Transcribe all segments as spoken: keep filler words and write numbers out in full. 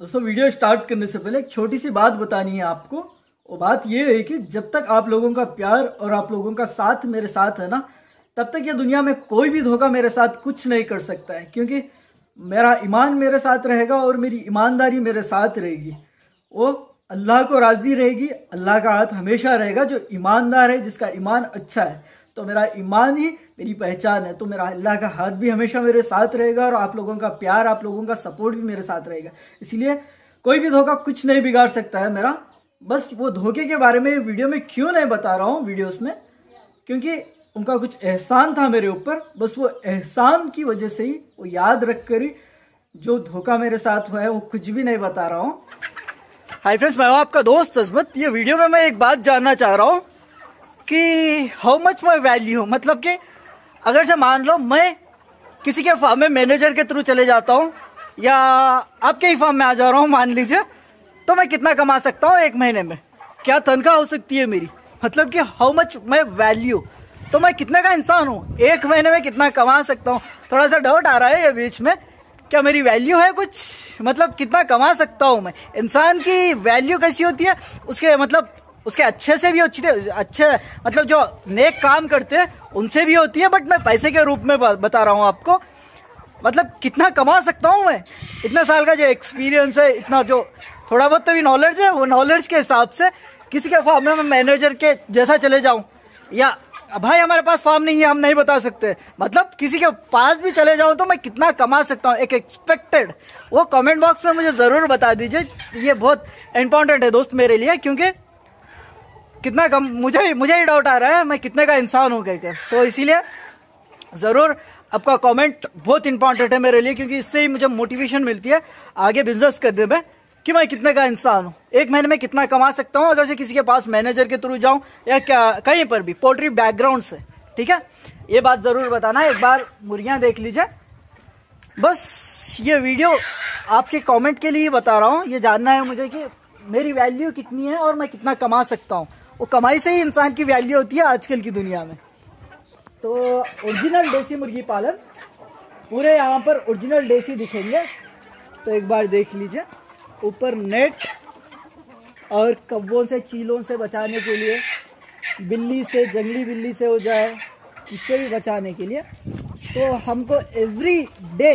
दोस्तों video start करने से पहले एक छोटी सी बात बतानी है आपको। वो बात ये है कि जब तक आप लोगों का प्यार और आप लोगों का साथ मेरे साथ है ना, तब तक ये दुनिया में कोई भी धोखा मेरे साथ कुछ नहीं कर सकता है, क्योंकि मेरा ईमान मेरे साथ रहेगा और मेरी ईमानदारी मेरे साथ रहेगी। वो अल्लाह को राज़ी रहेगी, अल्लाह का हाथ हमेशा रहेगा जो ईमानदार है, जिसका ईमान अच्छा है। तो मेरा ईमान ही मेरी पहचान है, तो मेरा अल्लाह का हाथ भी हमेशा मेरे साथ रहेगा और आप लोगों का प्यार, आप लोगों का सपोर्ट भी मेरे साथ रहेगा। इसलिए कोई भी धोखा कुछ नहीं बिगाड़ सकता है मेरा। बस वो धोखे के बारे में वीडियो में क्यों नहीं बता रहा हूँ वीडियोस में, क्योंकि उनका कुछ एहसान था मेरे ऊपर। बस वो एहसान की वजह से ही, वो याद रख कर ही जो धोखा मेरे साथ हुआ है वो कुछ भी नहीं बता रहा हूँ। हाय फ्रेंड्स, मैं हूँ आपका दोस्त असमत। ये वीडियो में मैं एक बात जानना चाह रहा हूँ कि हाउ मच माई वैल्यू, मतलब कि अगर से मान लो मैं किसी के फॉर्म में मैनेजर के थ्रू चले जाता हूँ या आपके ही फॉर्म में आ जा रहा हूँ मान लीजिए, तो मैं कितना कमा सकता हूँ एक महीने में, क्या तनख्वाह हो सकती है मेरी, मतलब कि हाउ मच माई वैल्यू, तो मैं कितने का इंसान हूँ, एक महीने में कितना कमा सकता हूँ। थोड़ा सा डाउट आ रहा है ये बीच में, क्या मेरी वैल्यू है कुछ, मतलब कितना कमा सकता हूँ मैं, इंसान की वैल्यू कैसी होती है, उसके मतलब उसके अच्छे से भी अच्छी अच्छे मतलब जो नेक काम करते हैं उनसे भी होती है, बट मैं पैसे के रूप में बता रहा हूँ आपको, मतलब कितना कमा सकता हूँ मैं। इतना साल का जो एक्सपीरियंस है, इतना जो थोड़ा बहुत तो भी नॉलेज है, वो नॉलेज के हिसाब से किसी के फॉर्म में मैं मैनेजर के जैसा चले जाऊँ, या भाई हमारे पास फॉर्म नहीं है हम नहीं बता सकते, मतलब किसी के पास भी चले जाऊँ तो मैं कितना कमा सकता हूँ एक एक्सपेक्टेड, वो कॉमेंट बॉक्स में मुझे ज़रूर बता दीजिए। ये बहुत इम्पोर्टेंट है दोस्त मेरे लिए, क्योंकि कितना कम मुझे मुझे ही डाउट आ रहा है मैं कितने का इंसान हूँ कहकर, तो इसीलिए ज़रूर आपका कमेंट बहुत इंपॉर्टेंट है मेरे लिए, क्योंकि इससे ही मुझे मोटिवेशन मिलती है आगे बिजनेस करने में कि मैं कितने का इंसान हूँ, एक महीने में कितना कमा सकता हूँ अगर से किसी के पास मैनेजर के थ्रू जाऊँ या क्या कहीं पर भी पोल्ट्री बैकग्राउंड से। ठीक है, ये बात ज़रूर बताना। एक बार मुर्गियाँ देख लीजिए। बस ये वीडियो आपके कॉमेंट के लिए ही बता रहा हूँ, ये जानना है मुझे कि मेरी वैल्यू कितनी है और मैं कितना कमा सकता हूँ। वो कमाई से ही इंसान की वैल्यू होती है आजकल की दुनिया में। तो ओरिजिनल देसी मुर्गी पालन पूरे यहाँ पर ओरिजिनल देसी दिखेंगे, तो एक बार देख लीजिए। ऊपर नेट और कब्बों से चीलों से बचाने के लिए, बिल्ली से जंगली बिल्ली से हो जाए इससे भी बचाने के लिए, तो हमको एवरी डे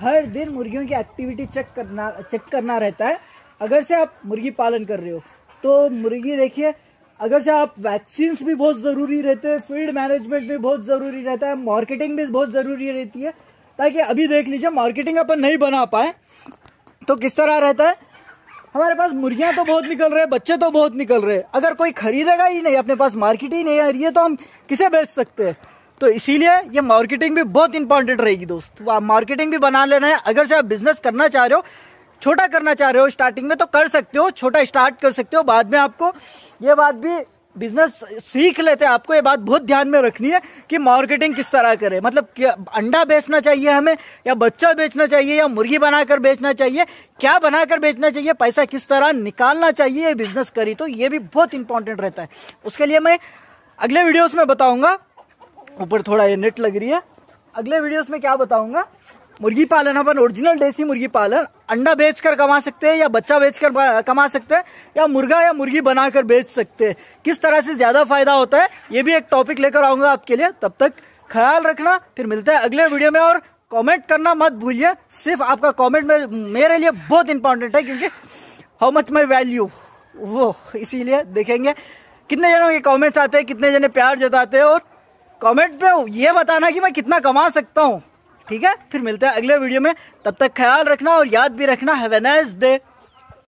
हर दिन मुर्गियों की एक्टिविटी चेक करना चेक करना रहता है। अगर से आप मुर्गी पालन कर रहे हो तो मुर्गी देखिए, अगर से आप वैक्सीन भी बहुत ज़रूरी रहते हैं, फील्ड मैनेजमेंट भी बहुत ज़रूरी रहता है, मार्केटिंग भी बहुत ज़रूरी रहती है, ताकि अभी देख लीजिए मार्केटिंग अपन नहीं बना पाए तो किस तरह रहता है। हमारे पास मुर्गियां तो बहुत निकल रहे हैं, बच्चे तो बहुत निकल रहे हैं, अगर कोई खरीदेगा ही नहीं, अपने पास मार्केट ही नहीं आ रही है, तो हम किसे बेच सकते हैं। तो इसीलिए ये मार्केटिंग भी बहुत इंपॉर्टेंट रहेगी दोस्त, मार्केटिंग भी बना लेना है। अगर से आप बिजनेस करना चाह रहे हो, छोटा करना चाह रहे हो स्टार्टिंग में, तो कर सकते हो, छोटा स्टार्ट कर सकते हो। बाद में आपको ये बात भी बिजनेस सीख लेते हैं, आपको ये बात बहुत ध्यान में रखनी है कि मार्केटिंग किस तरह करें, मतलब अंडा बेचना चाहिए हमें या बच्चा बेचना चाहिए या मुर्गी बनाकर बेचना चाहिए, क्या बनाकर बेचना चाहिए, पैसा किस तरह निकालना चाहिए बिजनेस करी, तो ये भी बहुत इंपॉर्टेंट रहता है। उसके लिए मैं अगले वीडियोस में बताऊँगा। ऊपर थोड़ा ये नेट लग रही है, अगले वीडियोस में क्या बताऊँगा, मुर्गी पालन अपन ओरिजिनल देसी मुर्गी पालन अंडा बेचकर कमा सकते हैं या बच्चा बेचकर कमा सकते हैं या मुर्गा या मुर्गी बनाकर बेच सकते हैं, किस तरह से ज़्यादा फायदा होता है, ये भी एक टॉपिक लेकर आऊँगा आपके लिए। तब तक ख्याल रखना, फिर मिलते हैं अगले वीडियो में। और कमेंट करना मत भूलिए, सिर्फ आपका कमेंट में मेरे लिए बहुत इंपॉर्टेंट है, क्योंकि हाउ मच माई वैल्यू वो, इसीलिए देखेंगे कितने जनों के कॉमेंट्स आते हैं, कितने जने प्यार जताते हैं, और कॉमेंट में ये बताना कि मैं कितना कमा सकता हूँ। ठीक है, फिर मिलते हैं अगले वीडियो में। तब तक ख्याल रखना और याद भी रखना, हैव अ नाइस डे।